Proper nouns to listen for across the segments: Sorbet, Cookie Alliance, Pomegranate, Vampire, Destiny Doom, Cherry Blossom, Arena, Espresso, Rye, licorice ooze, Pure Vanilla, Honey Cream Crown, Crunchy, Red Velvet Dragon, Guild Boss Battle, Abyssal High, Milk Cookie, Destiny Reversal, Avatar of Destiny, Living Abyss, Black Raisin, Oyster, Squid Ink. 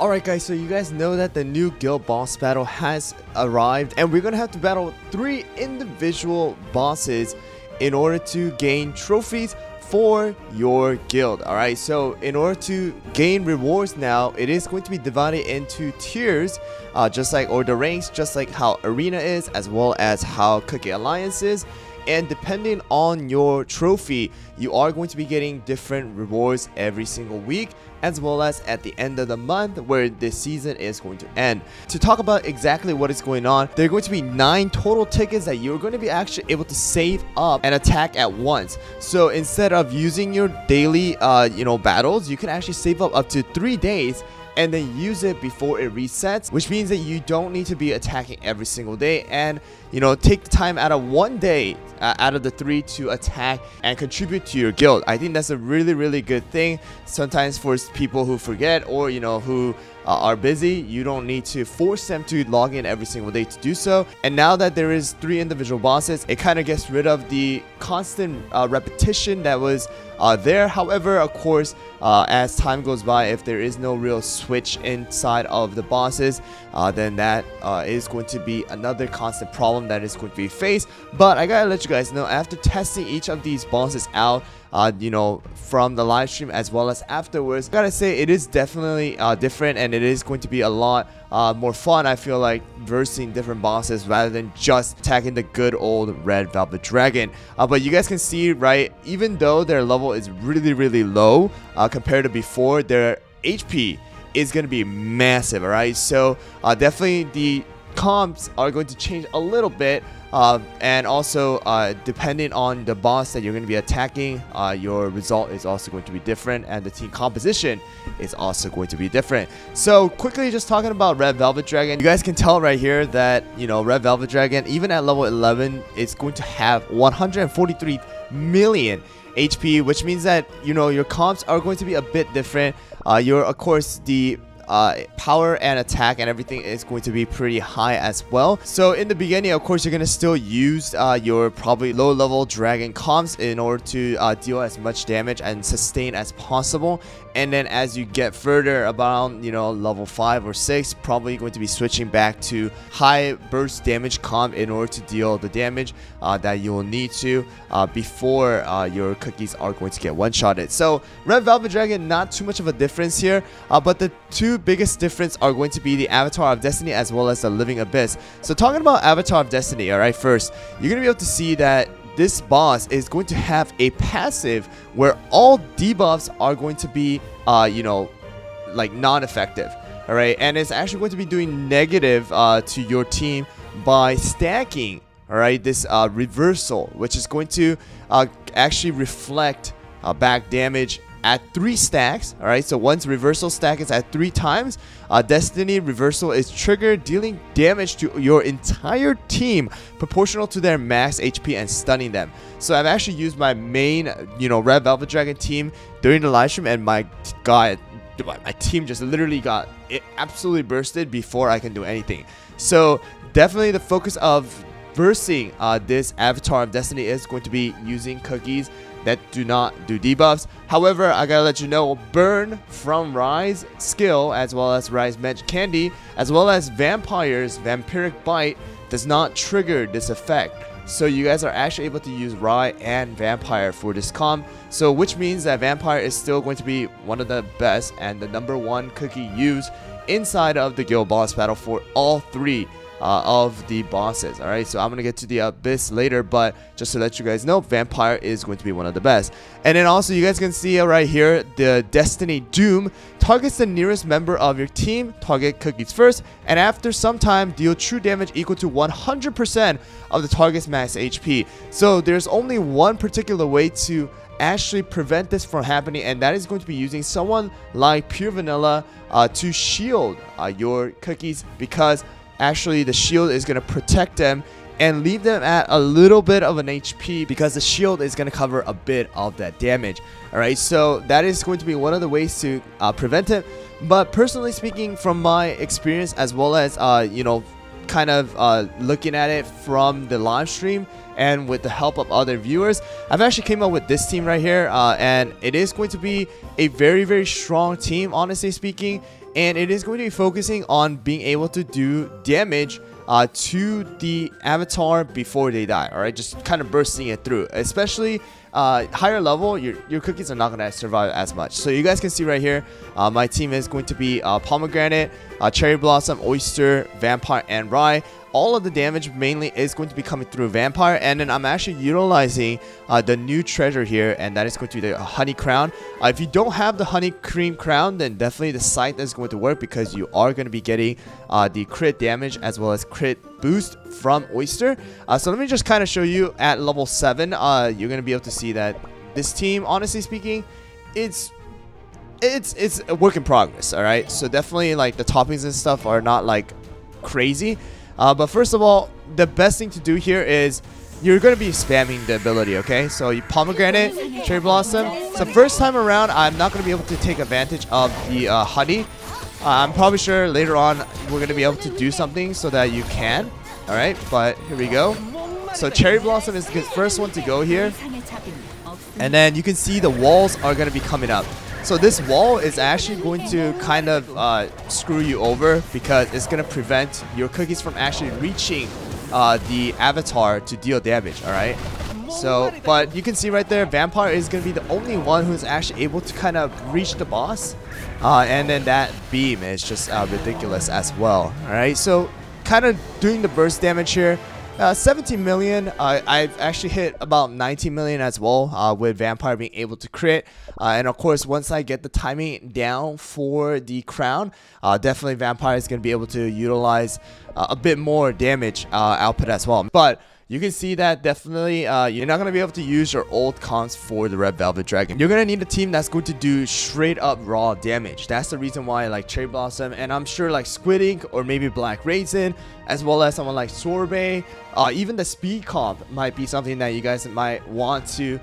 Alright guys, so you guys know that the new Guild Boss Battle has arrived and we're gonna have to battle 3 individual bosses in order to gain trophies for your guild. Alright, so in order to gain rewards now, it is going to be divided into tiers, the ranks, just like how Arena is, as well as how Cookie Alliance is. And depending on your trophy, you are going to be getting different rewards every single week, as well as at the end of the month where the season is going to end. To talk about exactly what is going on, there are going to be 9 total tickets that you're going to be actually able to save up and attack at once. So instead of using your daily battles, you can actually save up to 3 days and then use it before it resets, which means that you don't need to be attacking every single day, and take the time out of one day out of the 3 to attack and contribute to your guild. I think that's a really good thing. Sometimes for people who forget or who are busy, you don't need to force them to log in every single day to do so. And now that there is 3 individual bosses, it kind of gets rid of the constant repetition that was there. However, of course, as time goes by, if there is no real switch inside of the bosses, then that is going to be another constant problem that is going to be faced. But I gotta let you guys know, after testing each of these bosses out, from the live stream as well as afterwards, gotta say it is definitely different, and it is going to be a lot more fun, I feel like, versing different bosses rather than just attacking the good old Red Velvet Dragon. But you guys can see, right, even though their level is really low compared to before, their HP is gonna be massive. All right, so definitely the comps are going to change a little bit, and also depending on the boss that you're going to be attacking, your result is also going to be different, and the team composition is also going to be different. So quickly, just talking about Red Velvet Dragon, you guys can tell right here that Red Velvet Dragon, even at level 11, it's going to have 143 million HP, which means that your comps are going to be a bit different. Of course, the power and attack and everything is going to be pretty high as well. So in the beginning, of course, you're going to still use your probably low level dragon comps in order to deal as much damage and sustain as possible. And then as you get further, about level 5 or 6, probably going to be switching back to high burst damage comp in order to deal the damage that you will need to before your cookies are going to get one-shotted. So Red Velvet Dragon, not too much of a difference here, but the two biggest difference are going to be the Avatar of Destiny as well as the Living Abyss. So talking about Avatar of Destiny, alright, first, you're going to be able to see that this boss is going to have a passive where all debuffs are going to be, like non-effective, all right? And it's actually going to be doing negative to your team by stacking, all right, this reversal, which is going to actually reflect back damage at 3 stacks, all right? So once reversal stack is at 3 times, Destiny Reversal is triggered, dealing damage to your entire team proportional to their max HP and stunning them. So I've actually used my main, Red Velvet Dragon team during the live stream, and my god, my team just literally got it absolutely bursted before I can do anything. So definitely the focus of versing this Avatar of Destiny is going to be using cookies that do not do debuffs. However, I gotta let you know, burn from Rye's skill, as well as Rye's Magic Candy, as well as Vampire's Vampiric Bite, does not trigger this effect. So you guys are actually able to use Rye and Vampire for this comp, so which means that Vampire is still going to be one of the best and the #1 cookie used inside of the Guild Boss Battle for all 3 of the bosses. All right, so I'm gonna get to the Abyss later, but just to let you guys know, Vampire is going to be one of the best. And then also, you guys can see right here, the Destiny Doom targets the nearest member of your team, target cookies first, and after some time, deal true damage equal to 100% of the target's max HP. So there's only one particular way to actually prevent this from happening, and that is going to be using someone like Pure Vanilla to shield your cookies, because actually the shield is going to protect them and leave them at a little bit of an HP, because the shield is going to cover a bit of that damage. All right, so that is going to be one of the ways to prevent it. But personally speaking, from my experience, as well as looking at it from the live stream and with the help of other viewers, I've actually came up with this team right here, and it is going to be a very strong team, honestly speaking. and it is going to be focusing on being able to do damage to the avatar before they die. All right, just kind of bursting it through. Especially higher level, your cookies are not going to survive as much. So you guys can see right here, my team is going to be Pomegranate, Cherry Blossom, Oyster, Vampire, and Rye. All of the damage mainly is going to be coming through Vampire, and then I'm actually utilizing the new treasure here, and that is going to be the Honey Crown. If you don't have the Honey Cream Crown, then definitely the scythe is going to work, because you are going to be getting the crit damage as well as crit boost from Oyster. So let me just kind of show you at level 7. You're going to be able to see that this team, honestly speaking, it's a work in progress, all right? So definitely like the toppings and stuff are not like crazy. But first of all, the best thing to do here is you're going to be spamming the ability, okay? So you Pomegranate, Cherry Blossom. So first time around, I'm not going to be able to take advantage of the honey. I'm probably sure later on we're going to be able to do something so that you can. All right, but here we go. So Cherry Blossom is the first one to go here. And then you can see the walls are going to be coming up. So this wall is actually going to kind of screw you over, because it's going to prevent your cookies from actually reaching the avatar to deal damage, alright? So, but you can see right there, Vampire is going to be the only one who's actually able to kind of reach the boss. And then that beam is just ridiculous as well, alright? So, kind of doing the burst damage here. 17 million, I've actually hit about 19 million as well with Vampire being able to crit, and of course once I get the timing down for the crown, definitely Vampire is going to be able to utilize a bit more damage output as well. But you can see that definitely you're not going to be able to use your old cons for the Red Velvet Dragon. You're going to need a team that's going to do straight up raw damage. That's the reason why like Cherry Blossom, and I'm sure like Squid Ink or maybe Black Raisin, as well as someone like Sorbet, even the speed comp might be something that you guys might want to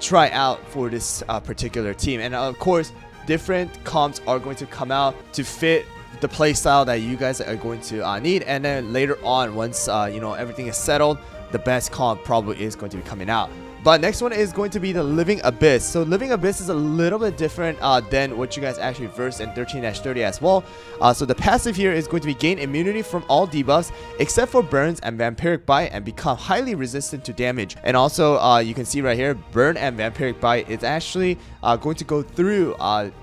try out for this particular team. And of course, different comps are going to come out to fit the playstyle that you guys are going to need. And then later on, once you know everything is settled, the best comp probably is going to be coming out. But next one is going to be the Living Abyss. So Living Abyss is a little bit different than what you guys actually versed in 13-30 as well. So the passive here is going to be gain immunity from all debuffs except for burns and vampiric bite, and become highly resistant to damage. And also you can see right here, burn and vampiric bite is actually going to go through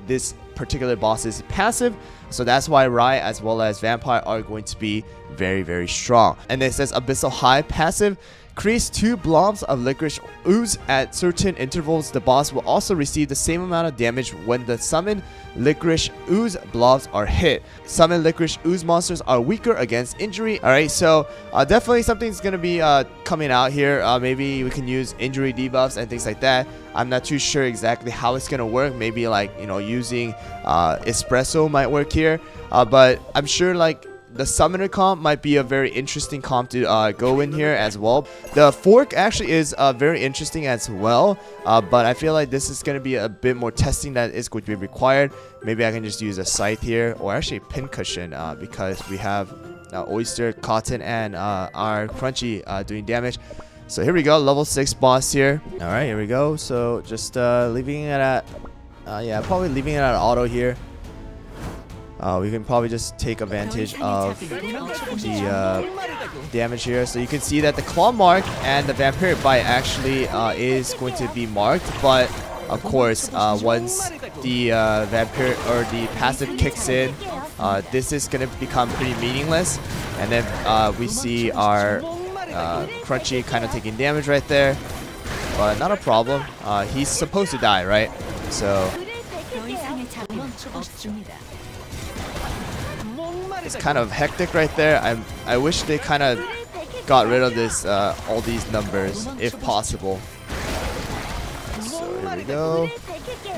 this particular boss's passive. So that's why Rye as well as Vampire are going to be very, very strong. And it says Abyssal High passive. Increase 2 blobs of licorice ooze at certain intervals. The boss will also receive the same amount of damage when the summoned licorice ooze blobs are hit. Summoned licorice ooze monsters are weaker against injury. Alright, so definitely something's going to be coming out here. Maybe we can use injury debuffs and things like that. I'm not too sure exactly how it's going to work. Maybe like, you know, using Espresso might work here. But I'm sure like the summoner comp might be a very interesting comp to go in here as well. The fork actually is very interesting as well, but I feel like this is going to be a bit more testing that is going to be required. Maybe I can just use a scythe here, or actually pincushion, because we have Oyster, Cotton, and our Crunchy doing damage. So here we go, level 6 boss here. All right, here we go. So just leaving it at yeah, probably leaving it at auto here. We can probably just take advantage of the damage here. So you can see that the claw mark and the vampire bite actually is going to be marked, but of course once the vampire or the passive kicks in, this is going to become pretty meaningless. And then we see our Crunchy kind of taking damage right there, but not a problem. He's supposed to die, right? So it's kind of hectic right there. I wish they kind of got rid of this all these numbers if possible. So here we go.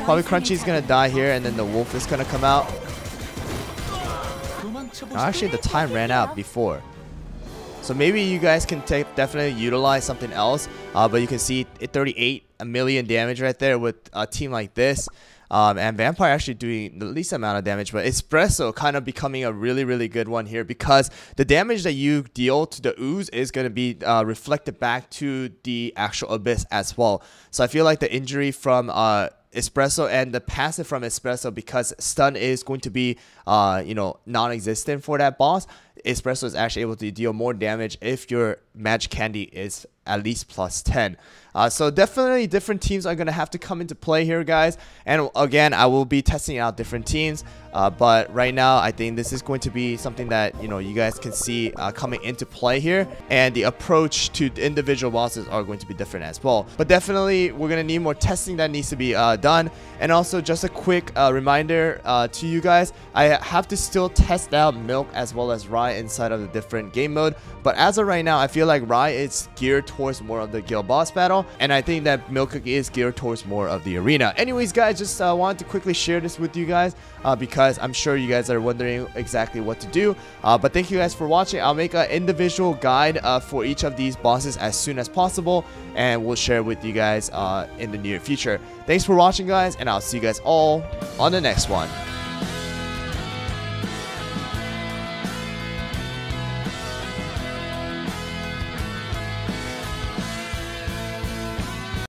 Probably Crunchy's gonna die here, and then the wolf is gonna come out. No, actually the time ran out before, so maybe you guys can definitely utilize something else. But you can see 38 million damage right there with a team like this. And Vampire actually doing the least amount of damage, but Espresso kind of becoming a really, really good one here, because the damage that you deal to the ooze is going to be reflected back to the actual abyss as well. So I feel like the injury from Espresso and the passive from Espresso, because stun is going to be non-existent for that boss. Espresso is actually able to deal more damage if your magic candy is at least plus 10. So definitely different teams are going to have to come into play here, guys. And again, I will be testing out different teams, but right now I think this is going to be something that you guys can see coming into play here, and the approach to individual bosses are going to be different as well. But definitely we're going to need more testing that needs to be done. And also just a quick reminder to you guys, I have to still test out Milk as well as Rye inside of the different game mode, but as of right now I feel like Rye is geared towards more of the Guild Boss Battle, and I think that Milk Cookie is geared towards more of the Arena. Anyways, guys, just wanted to quickly share this with you guys because I'm sure you guys are wondering exactly what to do. But thank you guys for watching. I'll make an individual guide for each of these bosses as soon as possible, and we'll share with you guys in the near future. Thanks for watching, guys, and I'll see you guys all on the next one.